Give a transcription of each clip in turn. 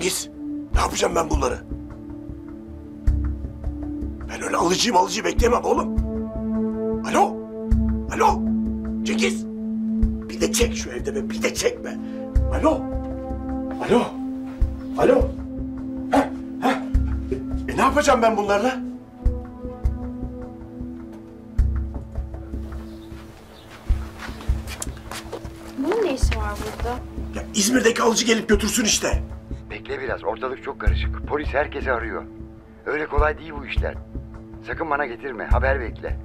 Cengiz, ne yapacağım ben bunları? Ben öyle alıcıyı bekleyemem oğlum. Alo, alo, Cengiz. Bir de çek şu evde be, bir de çek be. Alo, alo, alo. Heh. Ne yapacağım ben bunlarla? Bunun ne işi var burada? Ya İzmir'deki alıcı gelip götürsün işte. Bekle biraz, ortalık çok karışık. Polis herkesi arıyor. Öyle kolay değil bu işler. Sakın bana getirme, haber bekle.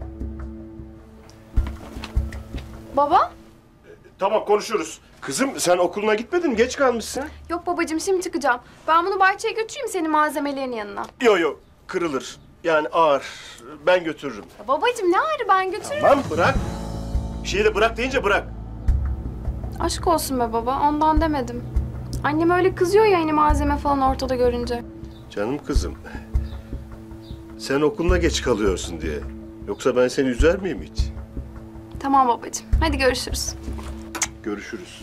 Baba? Tamam, konuşuruz. Kızım, sen okuluna gitmedin mi? Geç kalmışsın. Yok babacığım, şimdi çıkacağım. Ben bunu bahçeye götüreyim senin malzemelerin yanına. Yok, kırılır. Yani ağır. Ben götürürüm. Ya babacığım, ne ağır, ben götürürüm. Tamam, bırak. Bir şeyi de bırak deyince bırak. Aşk olsun be baba, ondan demedim. Annem öyle kızıyor ya, hani malzeme falan ortada görünce. Canım kızım, sen okuluna geç kalıyorsun diye. Yoksa ben seni üzer miyim hiç? Tamam babacığım, hadi görüşürüz. Görüşürüz.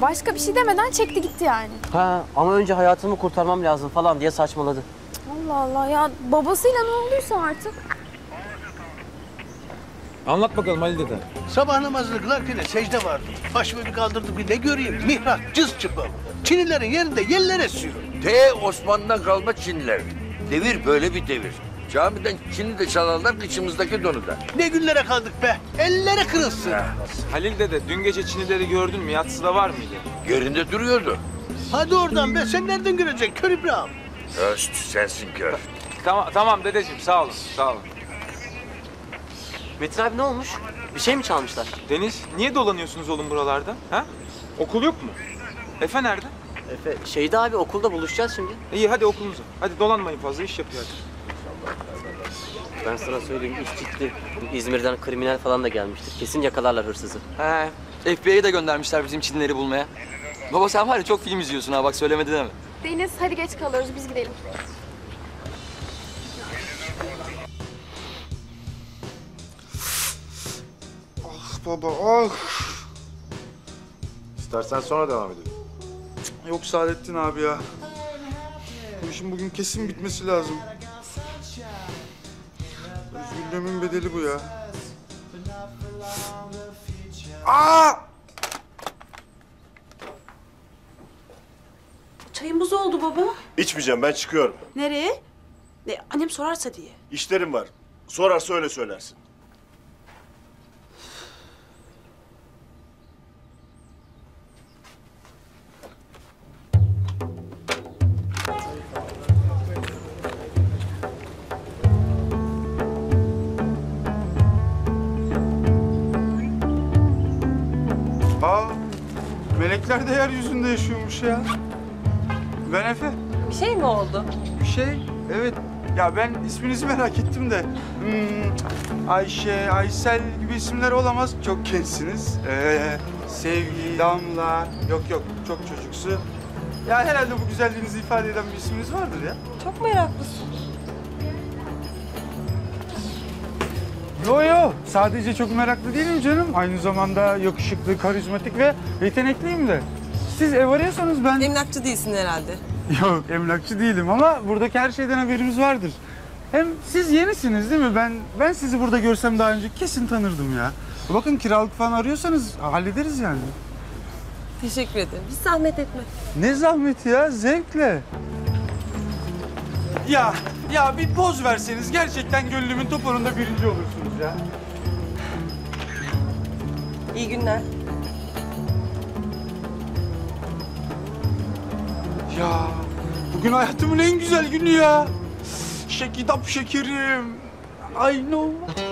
Başka bir şey demeden çekti gitti yani. Ha, ama önce hayatımı kurtarmam lazım falan diye saçmaladı. Allah Allah ya, babasıyla ne olduysa artık. Anlat bakalım Ali dede. Sabah namazını kılarken secde vardı. Başımı bir kaldırdım ki ne göreyim? Mihrap cız çıplak. Çinlilerin yerinde yerler esiyor. Osmanlı'dan kalma Çinliler. Devir böyle bir devir. Camiden Çin'i de çalarlar, kıçımızdaki donu da. Ne günlere kaldık be! Ellere kırılsın! Halil dede, dün gece Çinlileri gördün mü? Yatsıda var mıydı? Yerinde duruyordu. Hadi oradan be! Sen nereden göreceksin kör İbrahim? Öst, sensin kör. Tamam dedeciğim, sağ olun, sağ olun. Metin abi ne olmuş? Bir şey mi çalmışlar? Deniz, niye dolanıyorsunuz oğlum buralarda? Ha? Okul yok mu? Efe nerede? Efe, şeyde abi, okulda buluşacağız şimdi. İyi, hadi okulunuza. Hadi dolanmayın fazla, iş yapıyor artık. Ben sana söyleyeyim, iş ciddi. İzmir'den kriminal falan da gelmiştir. Kesin yakalarlar hırsızı. He, FBI'ye de göndermişler bizim Çinleri bulmaya. Baba sen var ya çok film izliyorsun ha, bak söylemedin ama. Deniz, hadi geç kalıyoruz, biz gidelim. Ah baba, ah! İstersen sonra devam edelim. Yok Saadettin abi ya. Bu işin bugün kesin bitmesi lazım. Üzgünlüğümün bedeli bu ya. Aa! Çayın buz oldu baba. İçmeyeceğim, ben çıkıyorum. Nereye? Annem sorarsa diye. İşlerim var. Sorarsa öyle söylersin. Melekler de yeryüzünde yaşıyormuş ya. Ben Efe. Bir şey mi oldu? Bir şey, evet. Ya ben isminizi merak ettim de. Ayşe, Aysel gibi isimler olamaz. Çok gençsiniz. Sevgi, Damla. Yok, çok çocuksu. Ya herhalde bu güzelliğinizi ifade eden bir isminiz vardır ya. Çok meraklısın. Yo, sadece çok meraklı değilim canım. Aynı zamanda yakışıklı, karizmatik ve yetenekliyim de. Siz ev arıyorsanız ben... Emlakçı değilsin herhalde. Yok, emlakçı değilim ama buradaki her şeyden haberimiz vardır. Hem siz yenisiniz değil mi? Ben sizi burada görsem daha önce kesin tanırdım ya. Bakın kiralık falan arıyorsanız hallederiz yani. Teşekkür ederim. Hiç zahmet etme. Ne zahmeti ya? Zevkle. Ya bir poz verseniz gerçekten gönlümün toporunda birinci olursunuz ya. İyi günler. Ya bugün hayatımın en güzel günü ya. Şekidap şekerim. I know.